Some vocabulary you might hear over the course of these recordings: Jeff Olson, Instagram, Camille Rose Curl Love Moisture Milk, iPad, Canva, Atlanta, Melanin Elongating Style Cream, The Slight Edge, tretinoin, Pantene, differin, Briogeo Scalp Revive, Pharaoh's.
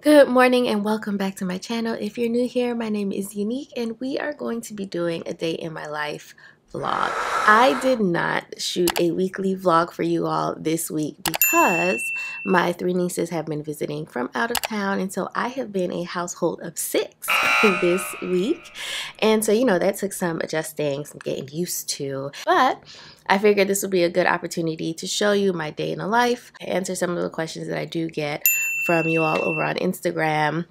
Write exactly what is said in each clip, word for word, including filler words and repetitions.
Good morning and welcome back to my channel. If you're new here, my name is Unique and we are going to be doing a day in my life vlog. I did not shoot a weekly vlog for you all this week because my three nieces have been visiting from out of town, and so I have been a household of six this week. And so, you know, that took some adjusting, some getting used to, but I figured this would be a good opportunity to show you my day in the life, answer some of the questions that I do get from you all over on Instagram,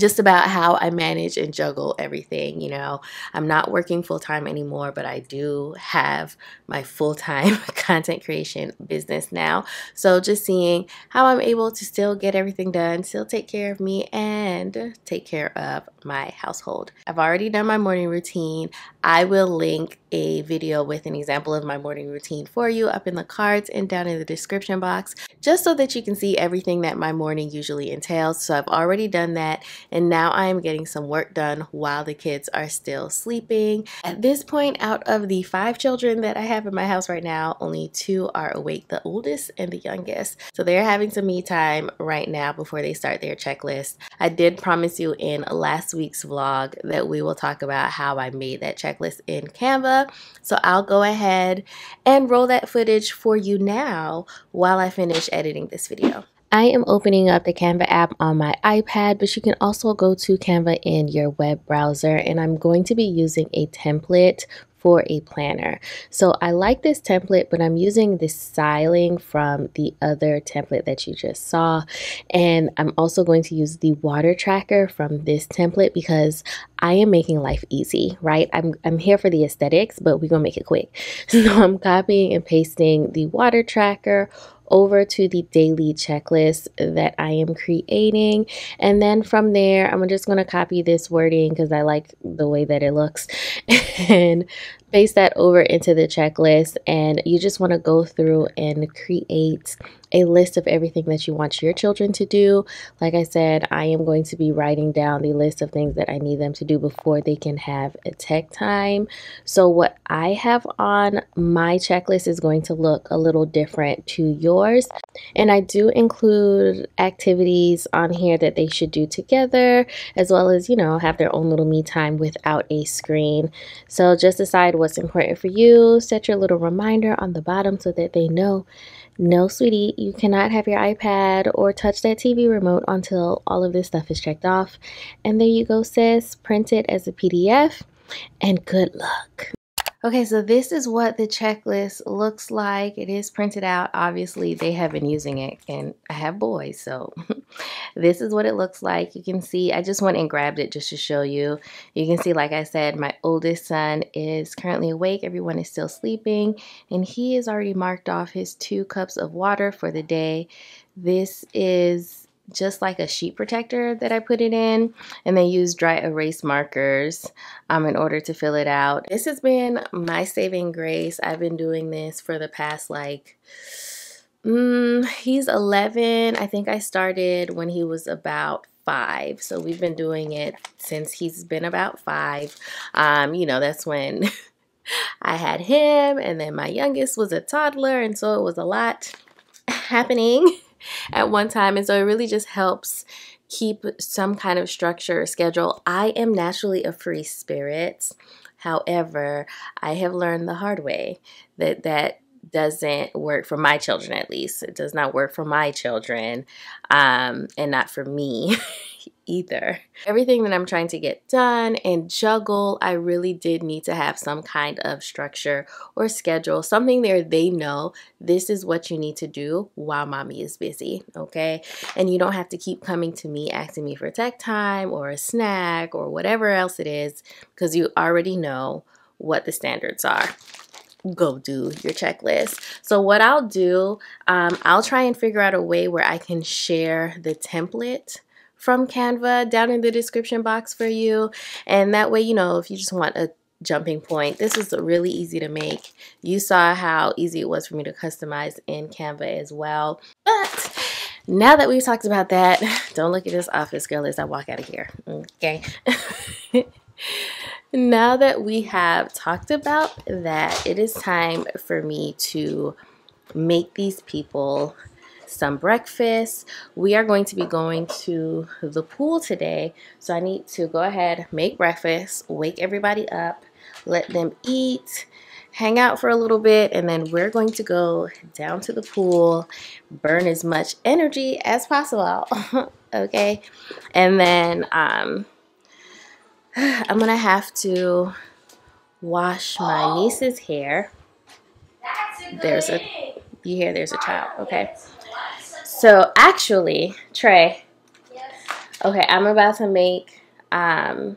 just about how I manage and juggle everything. You know, I'm not working full-time anymore, but I do have my full-time content creation business now. So just seeing how I'm able to still get everything done, still take care of me and take care of my household. I've already done my morning routine. I will link a video with an example of my morning routine for you up in the cards and down in the description box, just so that you can see everything that my morning usually entails. So I've already done that. And now I am getting some work done while the kids are still sleeping. At this point, out of the five children that I have in my house right now, only two are awake, the oldest and the youngest. So they're having some me time right now before they start their checklist. I did promise you in last week's vlog that we will talk about how I made that checklist in Canva. So I'll go ahead and roll that footage for you now while I finish editing this video. I am opening up the Canva app on my iPad, but you can also go to Canva in your web browser, and I'm going to be using a template for a planner. So I like this template, but I'm using the styling from the other template that you just saw. And I'm also going to use the water tracker from this template because I am making life easy, right? I'm, I'm here for the aesthetics, but we're gonna make it quick. So I'm copying and pasting the water tracker over to the daily checklist that I am creating. And then from there, I'm just gonna copy this wording because I like the way that it looks and paste that over into the checklist. And you just wanna go through and create a list of everything that you want your children to do. Like I said, I am going to be writing down the list of things that I need them to do before they can have a tech time. So what I have on my checklist is going to look a little different to yours. And I do include activities on here that they should do together, as well as, you know, have their own little me time without a screen. So just decide what's important for you. Set your little reminder on the bottom so that they know, no, sweetie, you cannot have your iPad or touch that T V remote until all of this stuff is checked off. And there you go, sis. Print it as a P D F and good luck. Okay, so this is what the checklist looks like. It is printed out. Obviously, they have been using it, and I have boys, so this is what it looks like. You can see, I just went and grabbed it just to show you. You can see, like I said, my oldest son is currently awake. Everyone is still sleeping, and he has already marked off his two cups of water for the day. This is just like a sheet protector that I put it in, and they use dry erase markers um, in order to fill it out. This has been my saving grace. I've been doing this for the past like, mm, he's eleven. I think I started when he was about five. So we've been doing it since he's been about five. Um, you know, that's when I had him, and then my youngest was a toddler, and so it was a lot happening at one time. And so it really just helps keep some kind of structure or schedule. I am naturally a free spirit. However, I have learned the hard way that that doesn't work for my children, at least. It does not work for my children, um, and not for me either. Everything that I'm trying to get done and juggle, I really did need to have some kind of structure or schedule, something there they know this is what you need to do while mommy is busy, okay? And you don't have to keep coming to me asking me for tech time or a snack or whatever else it is, because you already know what the standards are. Go do your checklist. So what I'll do, um, I'll try and figure out a way where I can share the template from Canva down in the description box for you. And that way, you know, if you just want a jumping point, this was really easy to make. You saw how easy it was for me to customize in Canva as well. But now that we've talked about that, don't look at this office girl as I walk out of here, okay? Now that we have talked about that, it is time for me to make these people some breakfast. We are going to be going to the pool today, so I need to go ahead, make breakfast, wake everybody up, let them eat, hang out for a little bit, and then we're going to go down to the pool, burn as much energy as possible. Okay, and then um, I'm gonna have to wash my niece's hair. There's a you hear there's a child. Okay, so actually Trey, okay, I'm about to make um,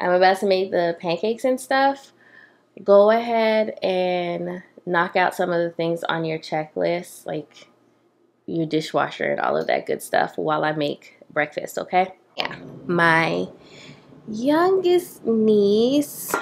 I'm about to make the pancakes and stuff. Go ahead and knock out some of the things on your checklist, like your dishwasher and all of that good stuff, while I make breakfast, okay? Yeah. My youngest niece,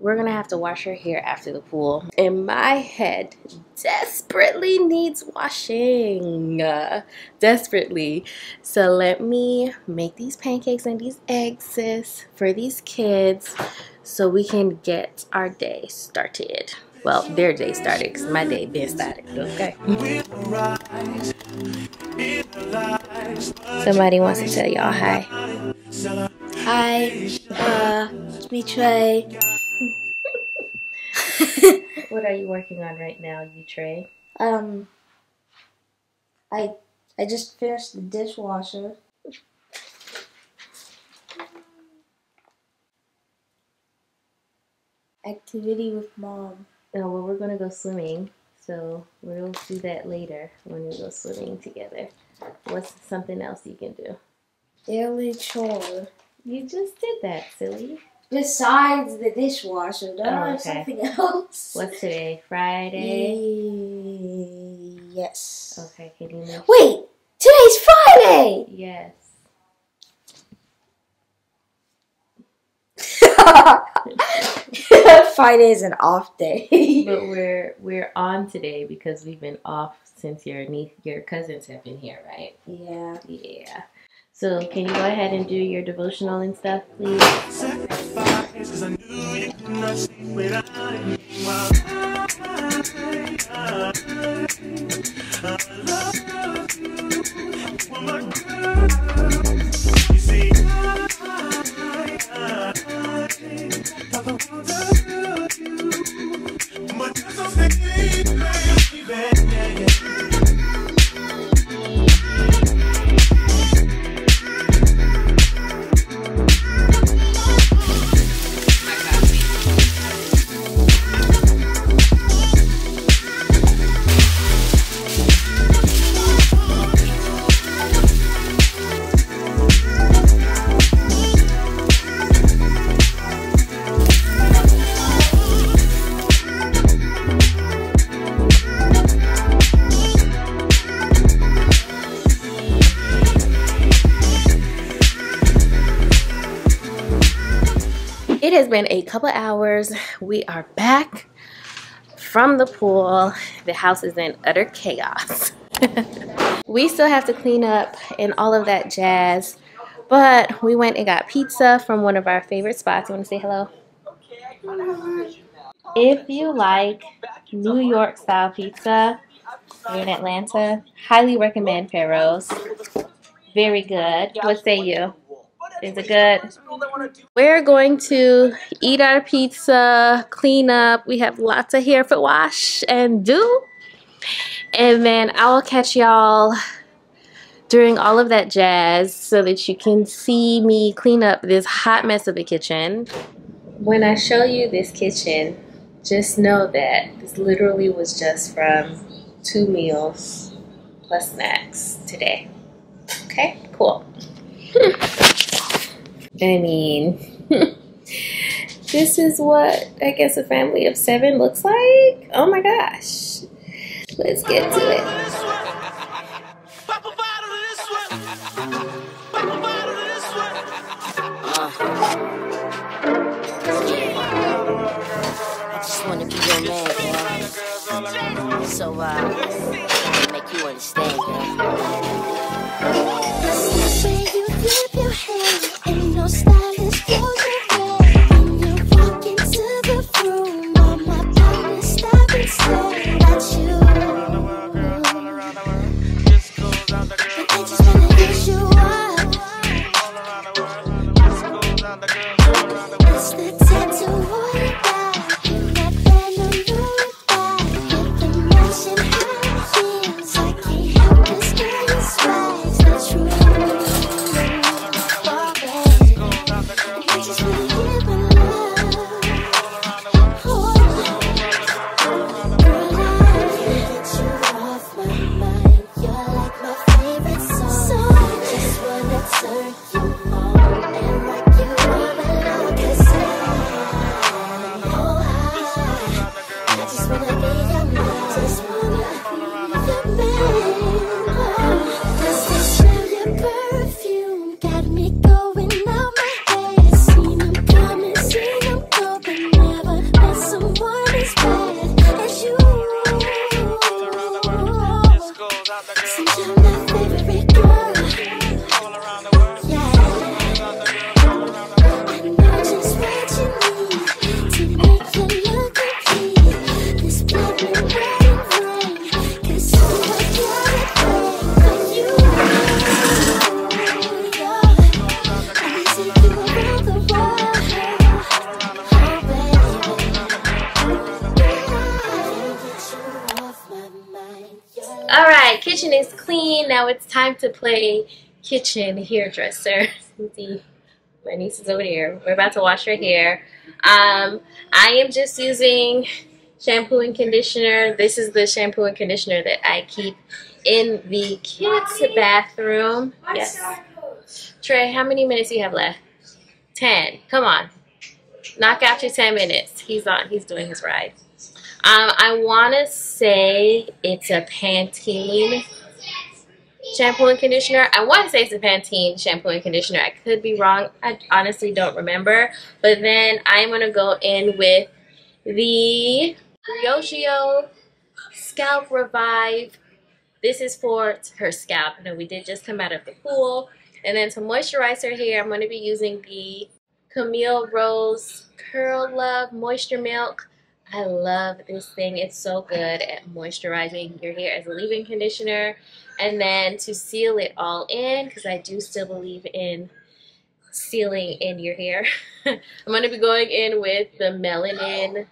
we're gonna have to wash her hair after the pool. And my head desperately needs washing. Uh, desperately. So let me make these pancakes and these eggs, sis, for these kids, so we can get our day started. Well, their day started, because my day been started, okay? Somebody wants to tell y'all hi. Hi, uh, it's me, Trey. What are you working on right now, you Trey? Um, I, I just finished the dishwasher. Activity with mom. Oh, well, we're gonna go swimming, so we'll do that later when we go swimming together. What's something else you can do? Daily chore. You just did that, silly. Besides the dishwasher, don't I have something else? What's today? Friday? Yes. Okay, can you make... Wait! Today's Friday! Yes. Friday is an off day. But we're we're on today because we've been off since your niece, your cousins have been here, right? Yeah. Yeah. So can you go ahead and do your devotional and stuff, please? It has been a couple hours. We are back from the pool. The house is in utter chaos. We still have to clean up and all of that jazz, but we went and got pizza from one of our favorite spots. You want to say hello? If you like New York style pizza, you're in Atlanta, highly recommend Pharaoh's. Very good. What say you? Is it good? We're going to eat our pizza, clean up. We have lots of hair for wash and do. And then I will catch y'all during all of that jazz so that you can see me clean up this hot mess of a kitchen. When I show you this kitchen, just know that this literally was just from two meals plus snacks today. Okay, cool. I mean, this is what I guess a family of seven looks like. Oh my gosh. Let's get to it. I just want to be your man, man. So, uh, make you understand, man. Ain't no stylish for your head. When you walk into the room, all my body is stopping slow. That's you. now it's time to play kitchen hairdresser. See, my niece is over there. We're about to wash her hair. Um, I am just using shampoo and conditioner. This is the shampoo and conditioner that I keep in the kids' bathroom. Yes. Trey, how many minutes do you have left? ten. Come on. Knock out your ten minutes. He's on. He's doing his ride. Um, I want to say it's a Pantene shampoo and conditioner. I want to say it's a Pantene shampoo and conditioner. I could be wrong. I honestly don't remember. But then I'm going to go in with the Briogeo Scalp Revive. This is for her scalp. You know, we did just come out of the pool. And then to moisturize her hair, I'm going to be using the Camille Rose Curl Love Moisture Milk. I love this thing. It's so good at moisturizing your hair as a leave-in conditioner. And then to seal it all in, because I do still believe in sealing in your hair, I'm going to be going in with the Melanin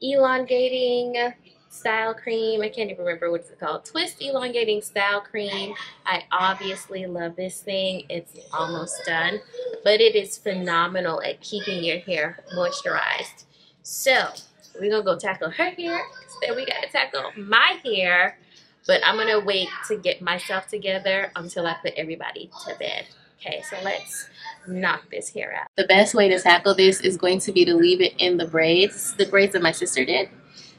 Elongating Style Cream. I can't even remember what it's called. Twist Elongating Style Cream. I obviously love this thing. It's almost done, but it is phenomenal at keeping your hair moisturized. So we're going to go tackle her hair. Then we got to tackle my hair. But I'm going to wait to get myself together until I put everybody to bed. Okay, so let's knock this hair out. The best way to tackle this is going to be to leave it in the braids. This is the braids that my sister did.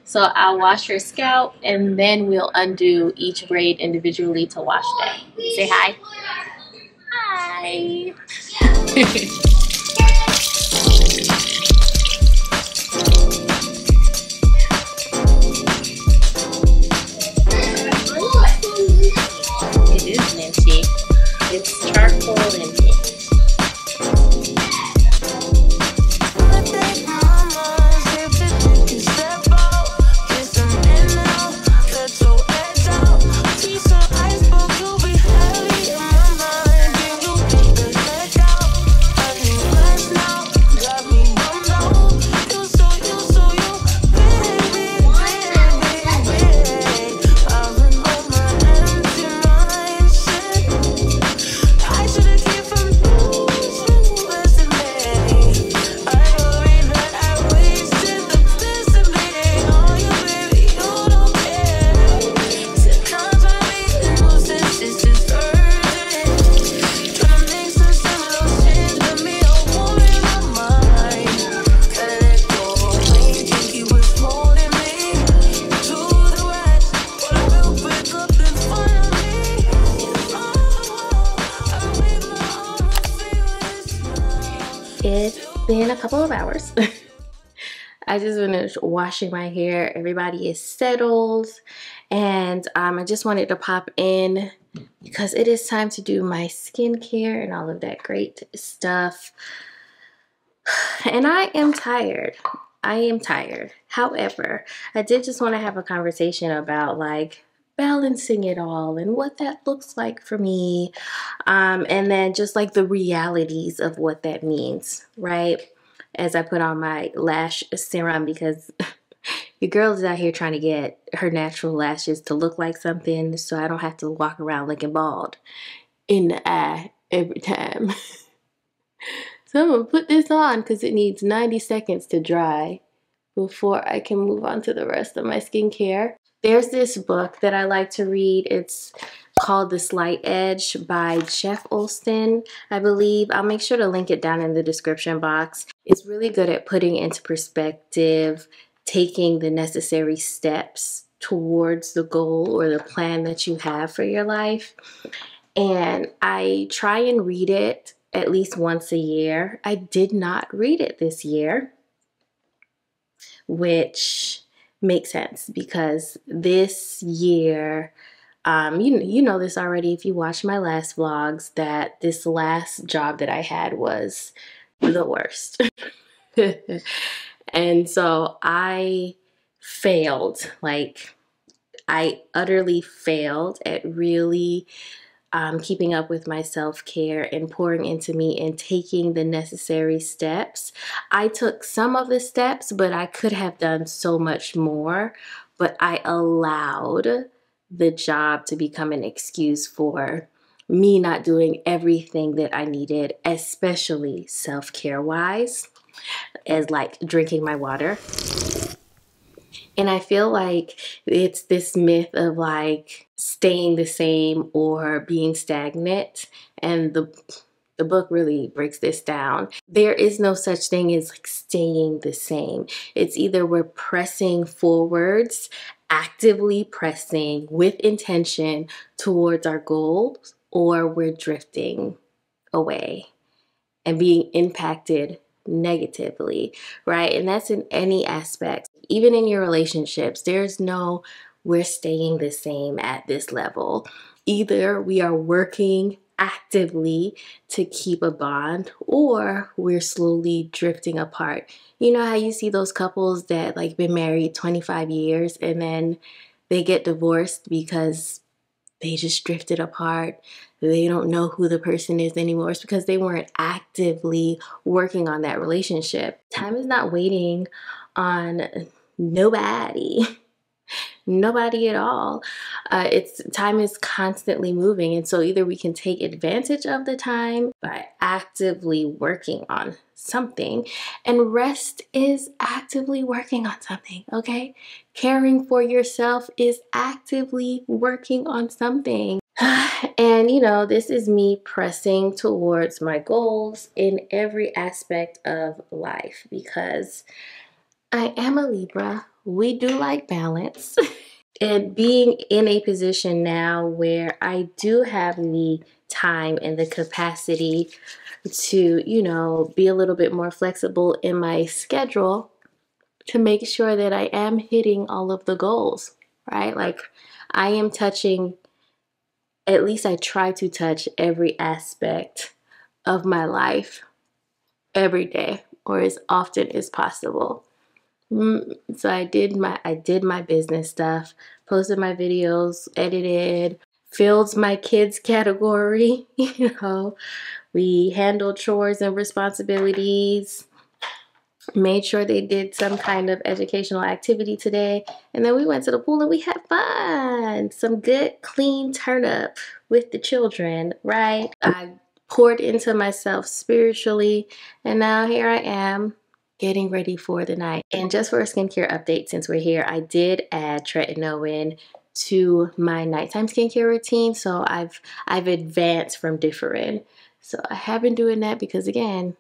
So I'll wash her scalp and then we'll undo each braid individually to wash them. Say hi. Hi. It is minty. It's charcoal and mint. Been a couple of hours. I just finished washing my hair. Everybody is settled, and um, I just wanted to pop in because it is time to do my skincare and all of that great stuff. And I am tired. I am tired. However, I did just want to have a conversation about like balancing it all and what that looks like for me, um, and then just like the realities of what that means, right? As I put on my lash serum, because your girl is out here trying to get her natural lashes to look like something so I don't have to walk around looking bald in the eye every time. So I'm gonna put this on because it needs ninety seconds to dry before I can move on to the rest of my skincare. There's this book that I like to read. It's called The Slight Edge by Jeff Olson, I believe. I'll make sure to link it down in the description box. It's really good at putting into perspective, taking the necessary steps towards the goal or the plan that you have for your life. And I try and read it at least once a year. I did not read it this year, which makes sense because this year, um, you, you know this already if you watched my last vlogs, that this last job that I had was the worst. And so I failed. Like, I utterly failed at really um, keeping up with my self-care and pouring into me and taking the necessary steps. I took some of the steps, but I could have done so much more, but I allowed the job to become an excuse for me not doing everything that I needed, especially self-care wise, as like drinking my water. And I feel like it's this myth of like staying the same or being stagnant. And the, the book really breaks this down. There is no such thing as like staying the same. It's either we're pressing forwards, actively pressing with intention towards our goals, or we're drifting away and being impacted negatively, right? And that's in any aspect. Even in your relationships, there's no we're staying the same at this level. Either we are working actively to keep a bond, or we're slowly drifting apart. You know how you see those couples that like been married twenty-five years and then they get divorced because they just drifted apart. They don't know who the person is anymore. It's because they weren't actively working on that relationship. Time is not waiting on nobody, nobody at all. Uh, it's time is constantly moving. And so either we can take advantage of the time by actively working on something, and rest is actively working on something, okay? Caring for yourself is actively working on something. And you know, this is me pressing towards my goals in every aspect of life, because I am a Libra. We do like balance. And being in a position now where I do have the time and the capacity to, you know, be a little bit more flexible in my schedule to make sure that I am hitting all of the goals, right? Like I am touching, at least I try to touch every aspect of my life every day, or as often as possible. So I did my I did my business stuff, posted my videos, edited, filled my kids category, you know, we handled chores and responsibilities, made sure they did some kind of educational activity today, and then we went to the pool and we had fun. Some good clean turn up with the children, right? I poured into myself spiritually, and now here I am, getting ready for the night. And just for a skincare update, since we're here, I did add tretinoin to my nighttime skincare routine. So I've I've advanced from differin. So I have been doing that because, again,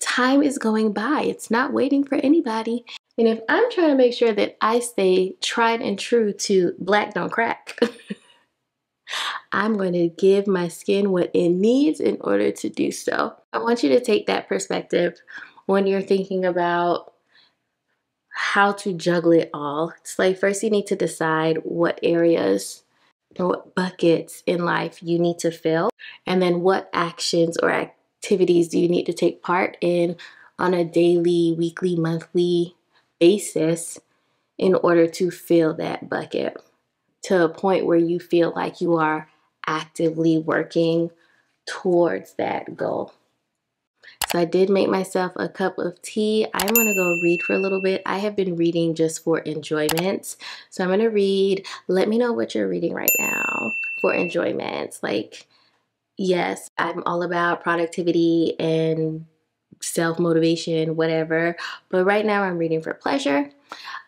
time is going by. It's not waiting for anybody. And if I'm trying to make sure that I stay tried and true to black don't crack, I'm going to give my skin what it needs in order to do so. I want you to take that perspective when you're thinking about how to juggle it all. It's like first you need to decide what areas or what buckets in life you need to fill, and then what actions or activities do you need to take part in on a daily, weekly, monthly basis in order to fill that bucket, to a point where you feel like you are actively working towards that goal. So I did make myself a cup of tea. I'm gonna go read for a little bit. I have been reading just for enjoyment. So I'm gonna read, let me know what you're reading right now for enjoyment. Like, yes, I'm all about productivity and self-motivation, whatever, but right now I'm reading for pleasure.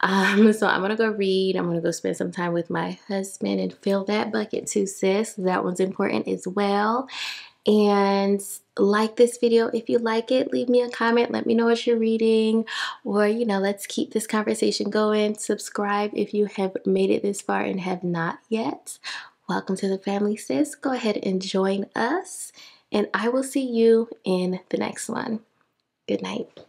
Um, so I'm gonna go read, I'm gonna go spend some time with my husband and fill that bucket too, sis. That one's important as well. And like this video if you like it, leave me a comment, let me know what you're reading, or you know, let's keep this conversation going. Subscribe if you have made it this far and have not yet. Welcome to the family, sis. Go ahead and join us, and I will see you in the next one. Good night.